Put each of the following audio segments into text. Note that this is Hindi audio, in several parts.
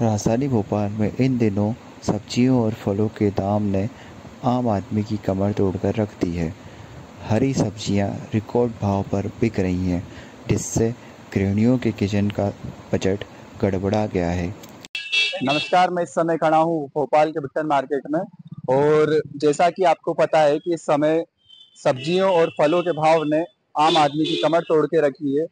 राजधानी भोपाल में इन दिनों सब्जियों और फलों के दाम ने आम आदमी की कमर तोड़कर रख दी है। हरी सब्जियां रिकॉर्ड भाव पर बिक रही हैं, जिससे गृहिणियों के किचन का बजट गड़बड़ा गया है। नमस्कार, मैं इस समय खड़ा हूँ भोपाल के बिट्टन मार्केट में, और जैसा कि आपको पता है कि इस समय सब्जियों और फलों के भाव ने आम आदमी की कमर तोड़ के रखी है।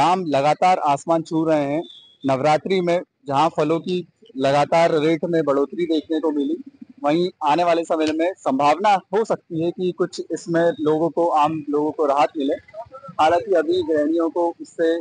दाम लगातार आसमान छू रहे हैं। नवरात्रि में जहां फलों की लगातार रेट में बढ़ोतरी देखने को मिली, वहीं आने वाले समय में संभावना हो सकती है कि कुछ इसमें लोगों को, आम लोगों को राहत मिले। हालांकि अभी गृहिणियों को इससे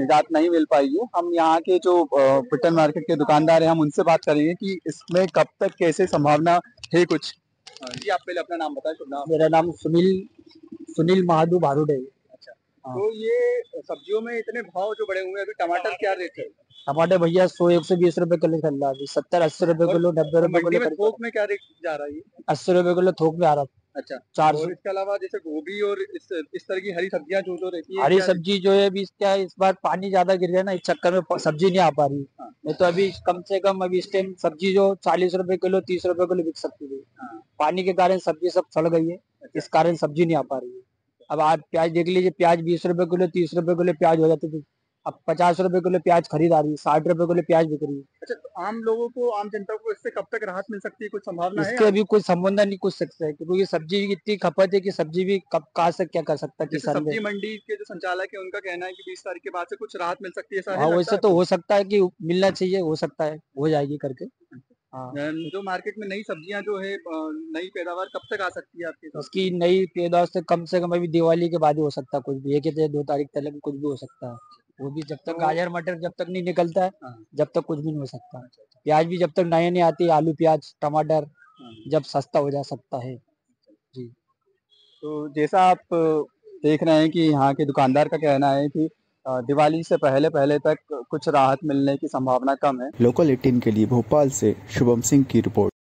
निजात नहीं मिल पाई है। हम यहाँ के जो बिट्टन मार्केट के दुकानदार हैं, हम उनसे बात करेंगे कि इसमें कब तक कैसे संभावना है। कुछ जी, आप पहले अपना नाम बताएं। शुभ नाम? मेरा नाम सुनील महादु भारुडे। अच्छा, तो ये सब्जियों में इतने भाव जो बढ़े हुए हैं, अभी टमाटर क्या रेट है? टमाटर भैया 100-120 रुपए किलो चल रहा है, 70-80 रुपए किलो, 90 रुपए किलो। थोक में क्या रेट जा रहा है? 80 रुपए किलो थोक में आ रहा है। अच्छा, 400। इसके अलावा जैसे गोभी और इस तरह की हरी सब्जियां जो रहती है, हरी सब्जी जो है अभी क्या है, इस बार पानी ज्यादा गिर गया ना, इस चक्कर में सब्जी नहीं आ पा रही। नहीं तो अभी कम से कम अभी इस टाइम सब्जी जो 40 रुपए किलो, 30 रुपए किलो बिक सकती थी। पानी के कारण सब्जी सब सड़ गई है, इस कारण सब्जी नहीं आ पा रही है। अब आप प्याज देख लीजिए, प्याज 20 रुपए किलो, 30 रुपए किलो प्याज हो जाती थी, अब 50 रुपए किलो प्याज खरीद आ रही है, 60 रुपए किलो प्याज बिक रही है। अच्छा, तो आम लोगों को, आम जनता को इससे कब तक राहत मिल सकती है? कुछ संभावना है? इसके अभी कोई संभावना नहीं कुछ सकता है, क्योंकि सब्जी की इतनी खपत है कि सब्जी भी कब कहाँ से क्या कर सकता है किसान। सब्जी मंडी के जो संचालक है, उनका कहना है कि 20 तारीख के बाद से कुछ राहत मिल सकती है। हाँ, वैसे तो हो सकता है कि मिलना चाहिए, हो सकता है हो जाएगी करके। जो मार्केट में नई सब्जियां जो है, नई पैदावार कब तक आ सकती है आपके? उसकी नई पैदावार से कम अभी दिवाली के बाद ही हो सकता है, कुछ भी 1 या 2 तारीख तक कुछ भी हो सकता है। वो भी जब तक गाजर मटर जब तक नहीं निकलता है, जब तक कुछ भी नहीं हो सकता। प्याज भी जब तक नए नहीं आती, आलू प्याज टमाटर जब सस्ता हो जा सकता है जी। तो जैसा आप देख रहे हैं कि यहाँ के दुकानदार का कहना है कि दिवाली से पहले तक कुछ राहत मिलने की संभावना कम है। लोकल 18 के लिए भोपाल से शुभम सिंह की रिपोर्ट।